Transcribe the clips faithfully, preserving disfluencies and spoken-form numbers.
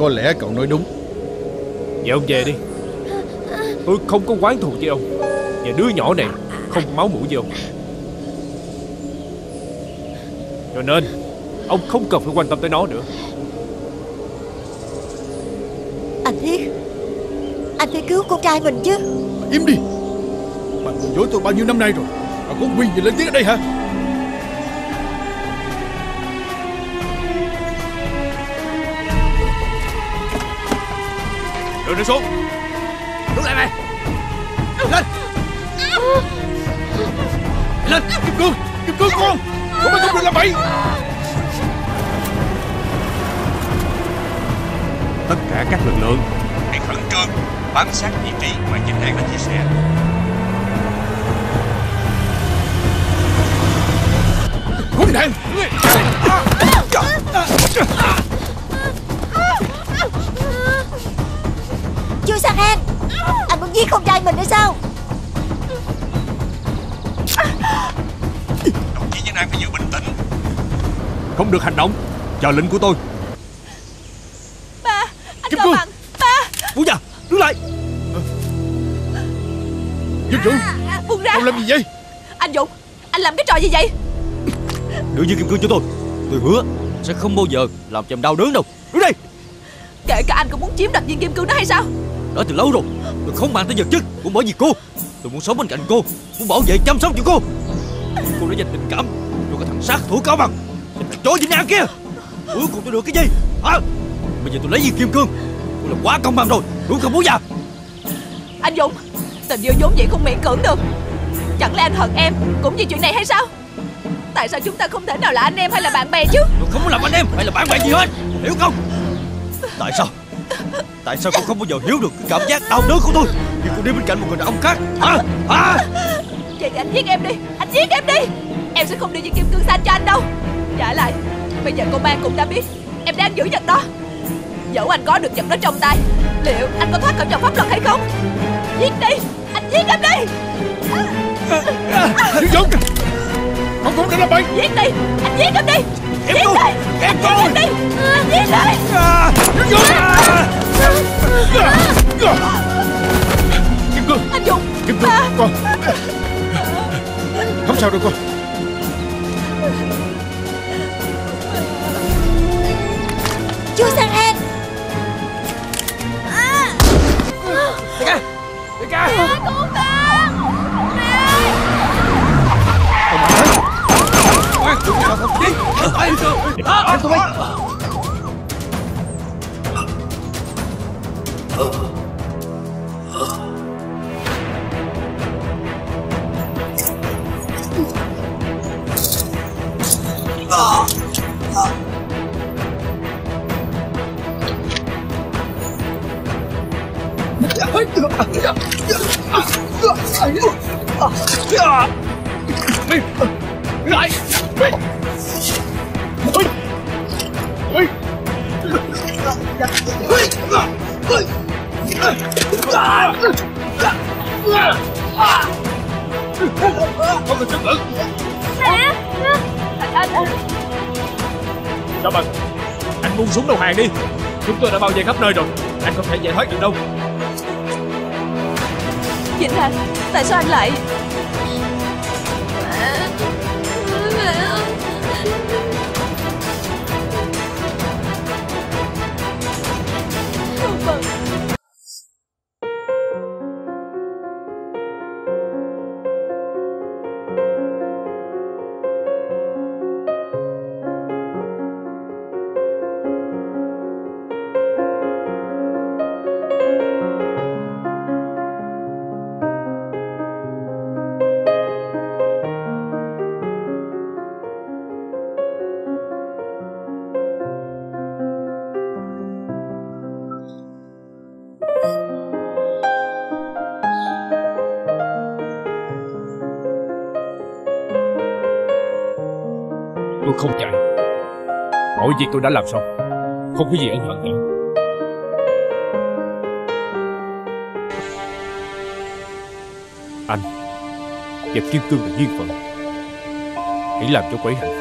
Có lẽ cậu nói đúng. Vậy ông về đi. Tôi không có oán thù với ông, và đứa nhỏ này không máu mũi với ông. Cho nên ông không cần phải quan tâm tới nó nữa. Anh Thiết, anh phải cứu con trai mình chứ. Bà im đi. Bà lừa dối tôi bao nhiêu năm nay rồi, bà có quyền gì lên tiếng ở đây hả? Đưa nó xuống. Đứng lại mày. Lên. Lên. Kim Cương, Kim Cương con. Con mày không được làm bậy. Tất cả các lực lượng hãy khẩn trương bám sát vị trí mà chính hãng đã chia sẻ. Hỗn đản! Chú Sang An, anh muốn giết con trai mình nữa sao? Đồng chí Nhân An phải giữ bình tĩnh, không được hành động, chờ lệnh của tôi. Kim Cương, ba, Vũ Già, đứng lại. Dương Dũng, buông ra. Ông làm gì vậy? Anh Dũng, anh làm cái trò gì vậy? Đưa Dương Kim Cương cho tôi. Tôi hứa sẽ không bao giờ làm cho em đau đớn đâu. Đứng đây. Kể cả anh cũng muốn chiếm đoạt viên Kim Cương đó hay sao? Đó từ lâu rồi, tôi không màng tới vật chất, cũng bởi vì cô. Tôi muốn sống bên cạnh cô, muốn bảo vệ chăm sóc cho cô. Cô đã dành tình cảm cho cái thằng sát thủ Cao Bằng, cái thằng chó Vĩnh An kia. Cuối cùng tôi được cái gì? Hả? Bây giờ tôi lấy viên Kim Cương, tôi là quá công bằng rồi, đúng không Vũ Già? Anh Dũng, tình yêu vốn vậy không miễn cưỡng được. Chẳng lẽ anh hận em cũng vì chuyện này hay sao? Tại sao chúng ta không thể nào là anh em hay là bạn bè chứ? Tôi không muốn làm anh em hay là bạn bè gì hết, hiểu không? Tại sao? Tại sao cô không bao giờ hiểu được cái cảm giác đau đớn của tôi khi cô đi bên cạnh một người đàn ông khác? Hả? Hả? Vậy thì anh giết em đi, anh giết em đi. Em sẽ không đưa viên Kim Cương xanh cho anh đâu. Trả lại, bây giờ cô Ban cũng đã biết em đang giữ vật đó. Dẫu anh có được vật đó trong tay, liệu anh có thoát khỏi vòng pháp luật hay không? Giết đi, anh giết em đi. Dừng dừng, không cũng đã làm bậy. Giết đi, anh giết em đi. Giết đi, anh giết em đi. Giết đi. Dừng dừng. Kim Cương, anh Dũng, Kim Cương, con không sao đâu con. Chú Sang An. Đại ca! Mẹ cứu con! Mẹ! Khoan! Đừng có không đi! Để tôi đi! Sao bằng? Anh buông súng đầu hàng đi. Chúng tôi đã bao vây khắp nơi rồi, anh không thể giải thoát được đâu. Vĩnh An, tại sao anh lại? Tôi không chạy. Mọi việc tôi đã làm xong, không có gì anh hận cả. Anh và Kim Cương là duyên phận, hãy làm cho cô ấy hạnh phúc.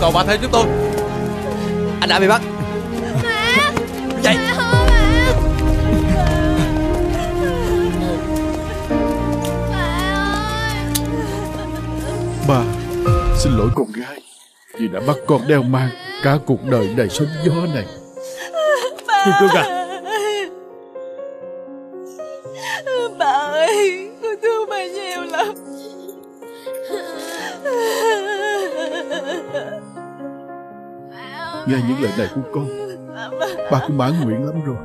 Cậu bà theo chúng tôi. Anh đã bị bắt. Má, vậy má không à? Bà ơi. Bà xin lỗi con gái vì đã bắt con đeo mang cả cuộc đời đầy sóng gió này. Bà Cương Cương à, bà ơi, con thương bà nhiều lắm. Nghe những lời này của con, ba cũng mãn nguyện lắm rồi.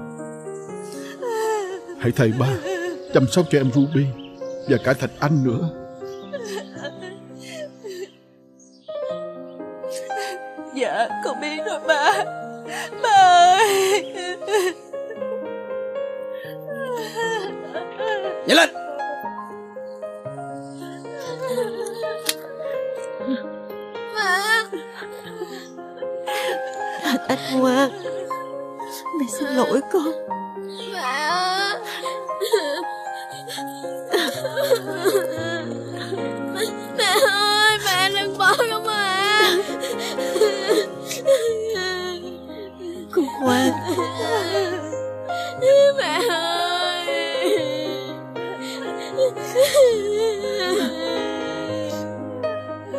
Hãy thầy ba chăm sóc cho em Ruby và cả Thạch Anh nữa. Dạ con biết rồi ba. Ba ơi. Nhảy lên. Anh ngoan, mẹ xin lỗi con. Mẹ mẹ ơi, mẹ đừng bỏ con mà. Con ngoan. Mẹ ơi.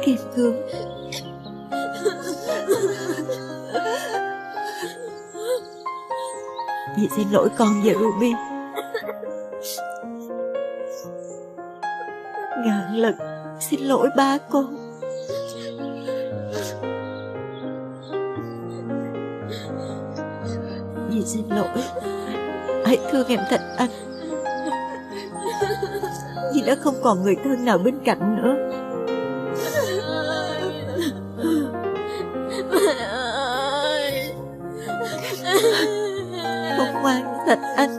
Em Cương. Mẹ xin lỗi con và Ruby. Ngàn lần xin lỗi ba con. Mẹ xin lỗi. Hãy thương em Thạch Anh vì đã không còn người thân nào bên cạnh nữa. Con ngoan Thạch Anh.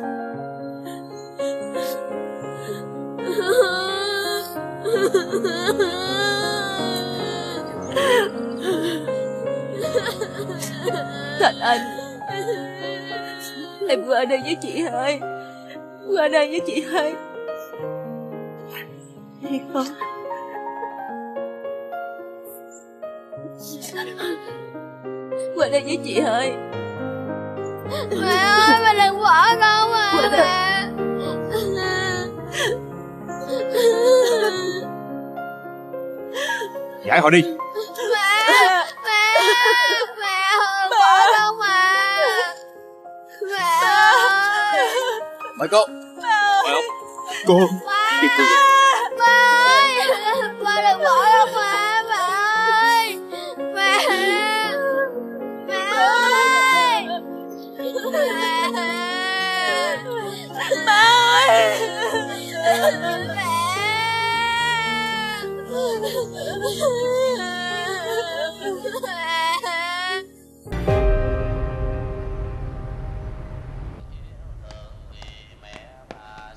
Thạch Anh, em qua đây với chị hai. Qua đây với chị hai. Hay không? Qua đây với chị hai. Mẹ ơi, mẹ đừng bỏ con mà mẹ. Giải họ đi. Mẹ, mẹ, mẹ đừng bỏ con mà. Mẹ ơi. Mời cô. Mời ông. Cô. Mẹ, mẹ đừng bỏ con mà mẹ ơi. Mẹ, mẹ ơi. Má ơi.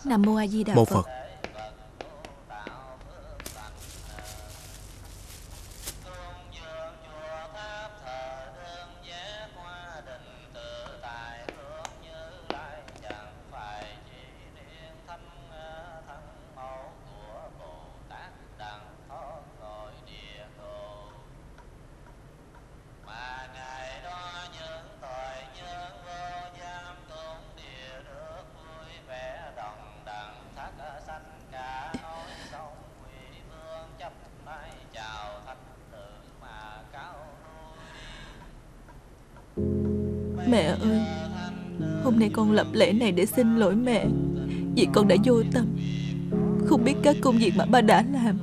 Nam Mô A Di Đà Phật. Phật. Mẹ ơi, hôm nay con lập lễ này để xin lỗi mẹ vì con đã vô tâm, không biết các công việc mà ba đã làm.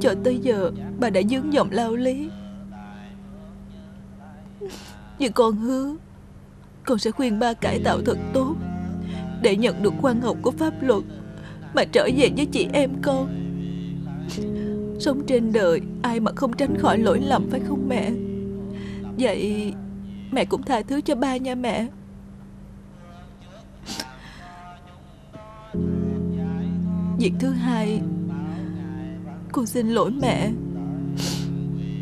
Cho tới giờ bà đã vướng vòng lao lý. Nhưng con hứa con sẽ khuyên ba cải tạo thật tốt để nhận được khoan hồng của pháp luật mà trở về với chị em con. Sống trên đời ai mà không tránh khỏi lỗi lầm, phải không mẹ? Vậy mẹ cũng tha thứ cho ba nha mẹ. Việc thứ hai, con xin lỗi mẹ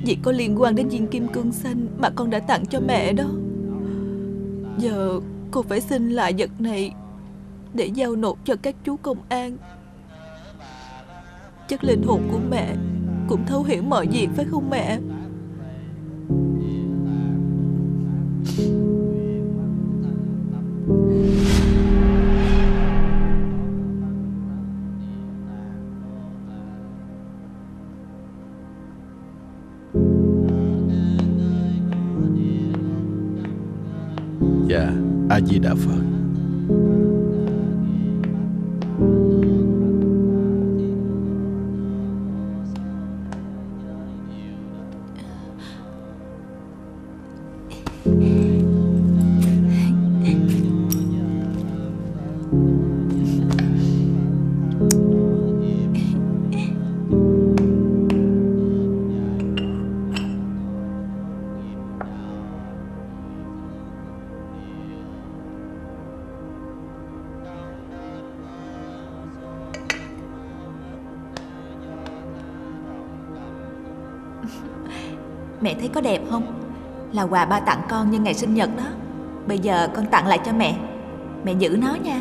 vì có liên quan đến viên kim cương xanh mà con đã tặng cho mẹ đó. Giờ con phải xin lại vật này để giao nộp cho các chú công an. Chắc linh hồn của mẹ cũng thấu hiểu mọi việc, phải không mẹ? Dạ, A Di Đà Phật. Mẹ thấy có đẹp không? Là quà ba tặng con nhân ngày sinh nhật đó. Bây giờ con tặng lại cho mẹ. Mẹ giữ nó nha.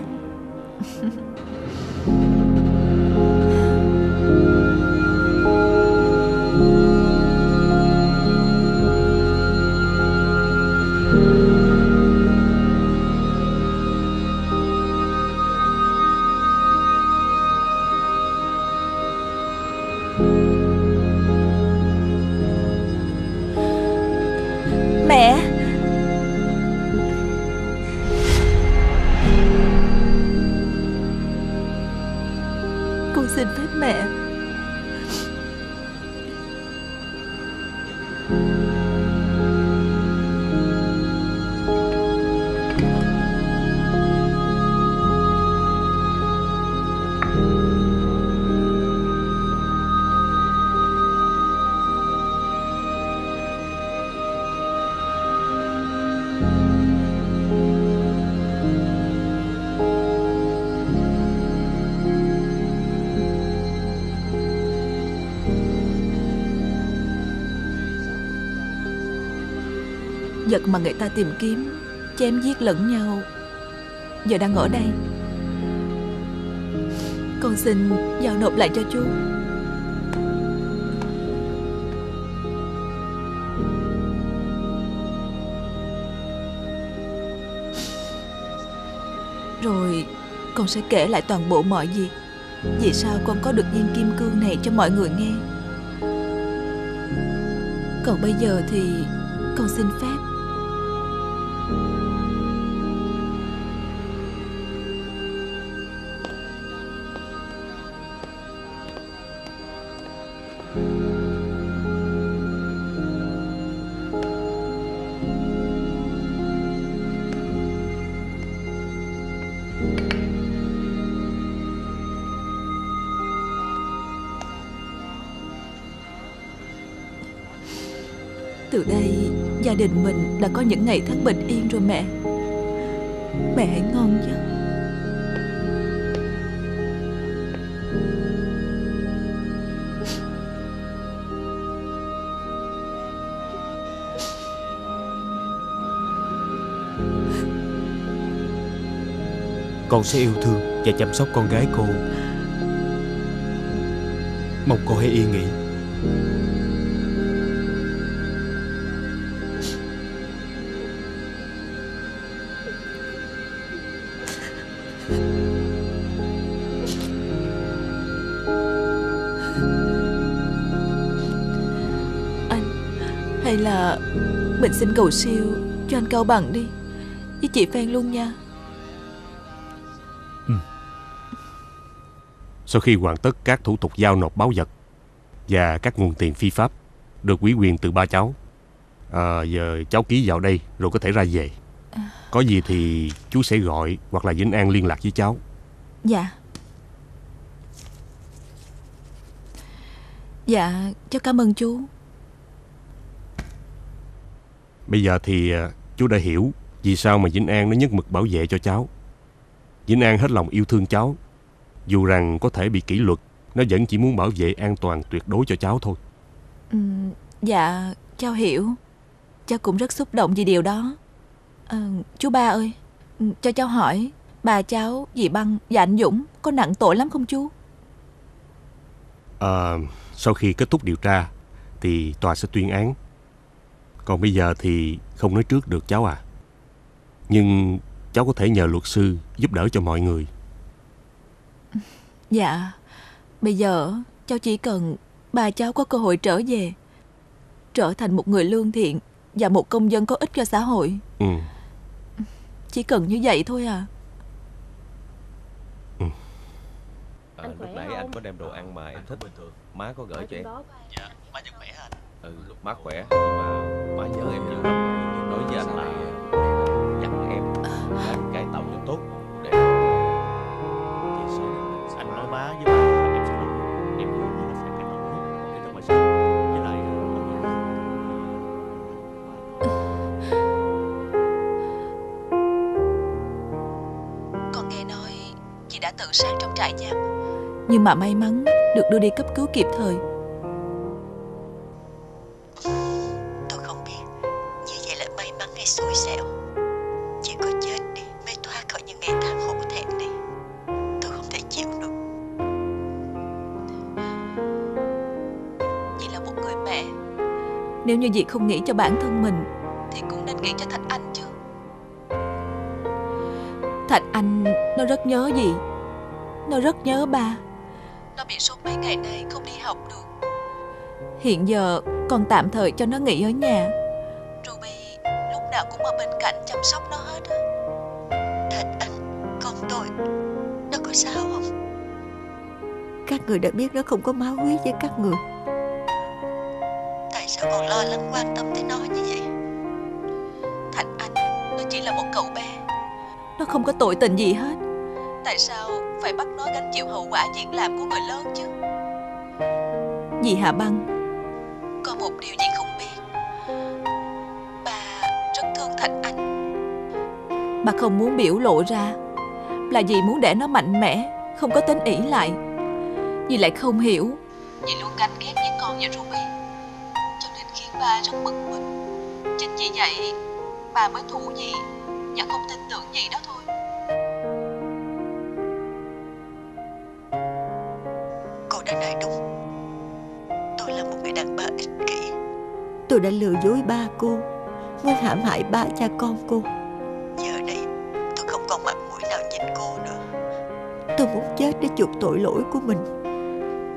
Vật mà người ta tìm kiếm, chém giết lẫn nhau, giờ đang ở đây. Con xin giao nộp lại cho chú. Rồi con sẽ kể lại toàn bộ mọi việc, vì sao con có được viên kim cương này cho mọi người nghe. Còn bây giờ thì con xin phép. Từ đây gia đình mình đã có những ngày tháng bình yên rồi mẹ. Mẹ hãy ngon giấc. Con sẽ yêu thương và chăm sóc con gái cô. Mong cô hãy yên nghỉ. Hay là mình xin cầu siêu cho anh Cao Bằng đi, với chị Phan luôn nha. Ừ. Sau khi hoàn tất các thủ tục giao nộp báu vật và các nguồn tiền phi pháp được ủy quyền từ ba cháu, à, giờ cháu ký vào đây rồi có thể ra về. Có gì thì chú sẽ gọi hoặc là Vĩnh An liên lạc với cháu. Dạ. Dạ, cháu cảm ơn chú. Bây giờ thì chú đã hiểu vì sao mà Vĩnh An nó nhất mực bảo vệ cho cháu. Vĩnh An hết lòng yêu thương cháu. Dù rằng có thể bị kỷ luật, nó vẫn chỉ muốn bảo vệ an toàn tuyệt đối cho cháu thôi. Ừ, dạ, cháu hiểu. Cháu cũng rất xúc động vì điều đó. À, chú ba ơi, cho cháu hỏi, bà cháu, dì Băng và anh Dũng có nặng tội lắm không chú? À, sau khi kết thúc điều tra thì tòa sẽ tuyên án. Còn bây giờ thì không nói trước được cháu à. Nhưng cháu có thể nhờ luật sư giúp đỡ cho mọi người. Dạ, bây giờ cháu chỉ cần bà cháu có cơ hội trở về, trở thành một người lương thiện và một công dân có ích cho xã hội. Ừ. Chỉ cần như vậy thôi à. Ừ. À, lúc nãy anh có đem đồ ăn mà em thích, má có gửi cho em. Dạ, má vẫn khỏe hả anh? Ừ, má khỏe, nhưng mà má nhớ em nhiều lắm. Đối với anh là dặn em làm cái tàu cho tốt để anh nói má với ba. Đã tự sát trong trại giam, nhưng mà may mắn được đưa đi cấp cứu kịp thời. Tôi không biết như vậy là may mắn hay xui xẻo. Chỉ có chết đi mới thoát khỏi những ngày tháng hổ thẹn này. Tôi không thể chịu được. Chị là một người mẹ, nếu như chị không nghĩ cho bản thân mình thì cũng nên nghĩ cho Thạch Anh chứ. Thạch Anh nó rất nhớ gì. Nó rất nhớ ba. Nó bị sốt mấy ngày nay không đi học được. Hiện giờ còn tạm thời cho nó nghỉ ở nhà. Ruby lúc nào cũng ở bên cạnh chăm sóc nó hết á. Thạch Anh, con tôi, nó có sao không? Các người đã biết nó không có máu huyết với các người. Tại sao còn lo lắng quan tâm tới nó như vậy? Thạch Anh, nó chỉ là một cậu bé, nó không có tội tình gì hết. Tại sao phải bắt nó gánh chịu hậu quả việc làm của người lớn chứ? Dì Hạ Băng, có một điều dì không biết. Bà rất thương Thạch Anh. Bà không muốn biểu lộ ra là dì muốn để nó mạnh mẽ, không có tính ỷ lại. Dì lại không hiểu. Dì luôn ganh ghét với con và Ruby, cho nên khiến bà rất bực mình. Chính vì vậy bà mới thù dì và không tin tưởng gì đó thôi. Cô đã nói đúng. Tôi là một người đàn bà ích kỷ. Tôi đã lừa dối ba cô, muốn hãm hại ba cha con cô. Giờ đây tôi không còn mặt mũi nào nhìn cô nữa. Tôi muốn chết để chuộc tội lỗi của mình.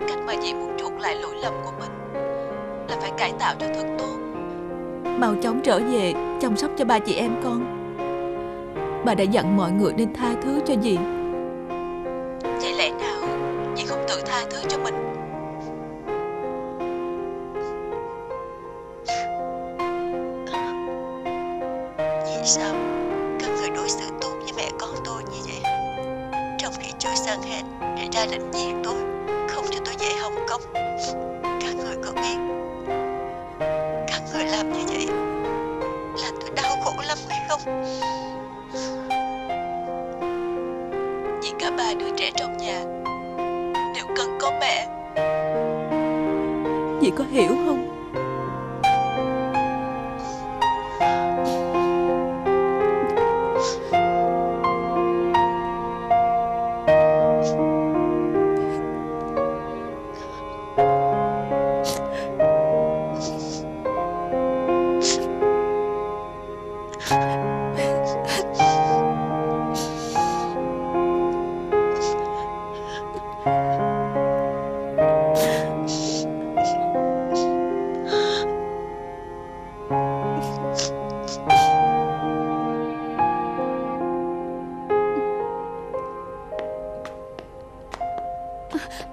Cách mà chị muốn chuộc lại lỗi lầm của mình là phải cải tạo cho thật tốt. Mau chóng trở về chăm sóc cho ba chị em con. Bà đã dặn mọi người nên tha thứ cho dì. Vậy lẽ nào dì không tự tha thứ cho mình? Vì sao các người đối xử tốt với mẹ con tôi như vậy, trong khi Choi Sang Hèn để ra lệnh giết tôi, không cho tôi về Hồng Kông? Các người có biết các người làm như vậy làm tôi đau khổ lắm hay không? Vì cả ba đứa trẻ trong nhà đều cần có mẹ. Dì có hiểu không?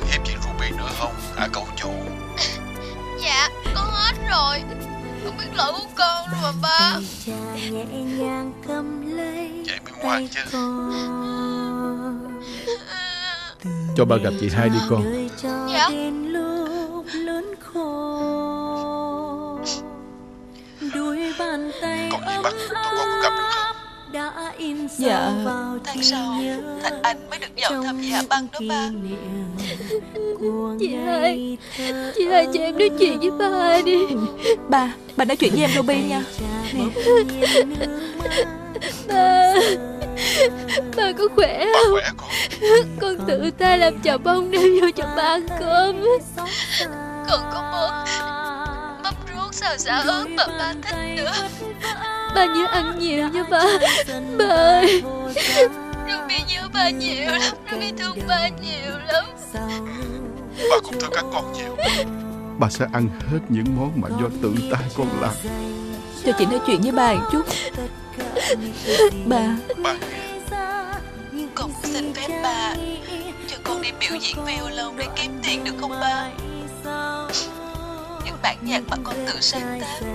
cần thêm chị Ruby nữa không hả cậu chủ? Dạ con hết rồi, không biết lỗi của con rồi mà ba. Vậy mới ngoan chứ. Cho ba gặp chị hai đi con. Dạ. Còn gì bắt tụi con có gặp được không? Dạ. Tháng sau Thành Anh mới được vào thăm nhà băng đó ba. Chị hai, chị hai cho em nói chuyện với ba hai đi. Ba, bà nói chuyện với em Ruby nha. Ba, ba có khỏe không? Ba khỏe con. Con tự tay làm chảo bông đem vô cho ba ăn cơm. Còn có món mắm ruốc xào xả ớt mà ba thích nữa. Ba nhớ ăn nhiều nha ba. Ba ơi, Ruby nhớ ba nhiều lắm. Ruby thương ba nhiều lắm. Ba cũng thương các con nhiều. Ba sẽ ăn hết những món mà do tự tay con làm. Cho chị nói chuyện với ba một chút. Ba, ba con xin phép ba cho con đi biểu diễn violon để kiếm tiền được không ba? Những bản nhạc mà con tự sáng tác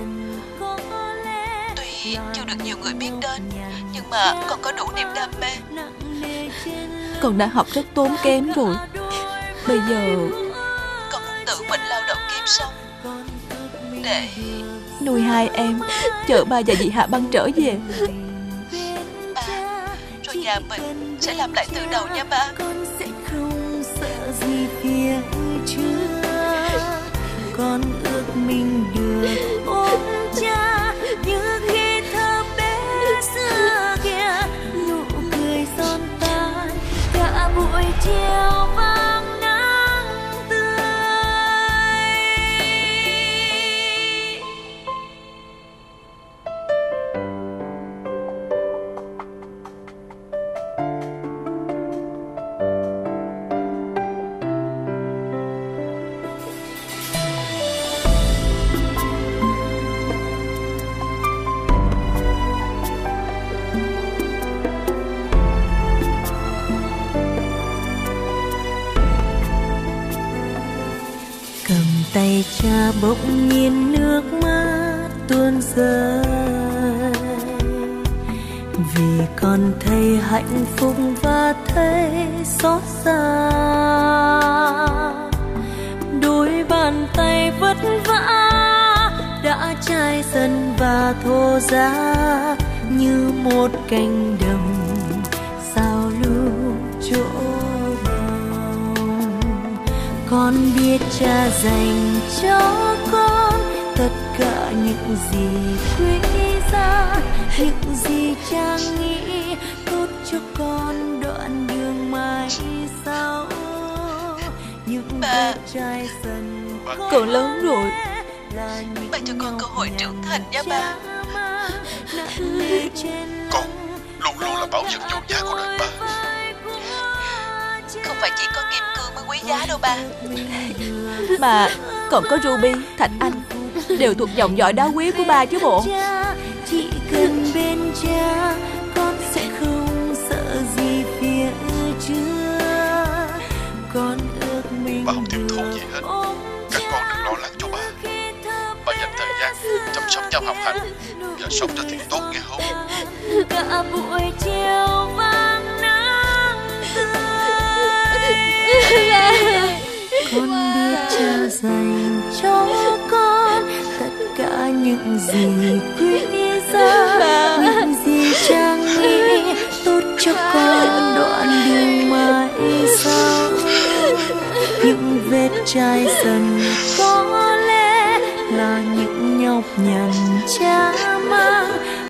tuy chưa được nhiều người biết đến, nhưng mà con có đủ niềm đam mê. Con đã học rất tốn kém rồi, bây giờ con muốn tự mình lao động kiếm sống để nuôi hai em, chờ ba và dì Hạ Băng trở về. Ba, rồi nhà mình sẽ làm lại từ đầu nha ba. Con sẽ không sợ gì phía trước. Con ước mình được ôm cha như khi thơ bé xưa kia, nụ cười son tan cả buổi chiều vang nắng tươi. Tay cha bỗng nhiên nước mắt tuôn rơi, vì con thấy hạnh phúc và thấy xót xa. Đôi bàn tay vất vả đã chai dần và thô rã như một cánh đồng sao lưu chỗ. Con biết cha dành cho con tất cả những gì quý giá, những gì cha nghĩ tốt cho con đoạn đường mai sau. Những ba trai dần con lớn rồi, ba cho con cơ hội trưởng thành nha ba. Con luôn luôn là bảo vật vô giá của đời ba. Không phải chỉ có kim cương mới quý giá đâu ba, mà còn có Ruby, Thạch Anh đều thuộc dòng dõi đá quý của ba chứ bộ. Chỉ cần bên cha, con sẽ không sợ gì phía trước. Con ước mình ba không thiếu thốn gì hết. Các con đừng lo lắng cho ba. Ba dành thời gian chăm sóc cháu học hành và sống cho thiện tốt nghe không? Cả buổi chiều vang nắng tươi. Con biết cha dành cho con tất cả những gì quý giá, những gì cha nghĩ tốt cho con đoạn đường mai sau. Những vết chai dần có lẽ là những nhọc nhằn cha mang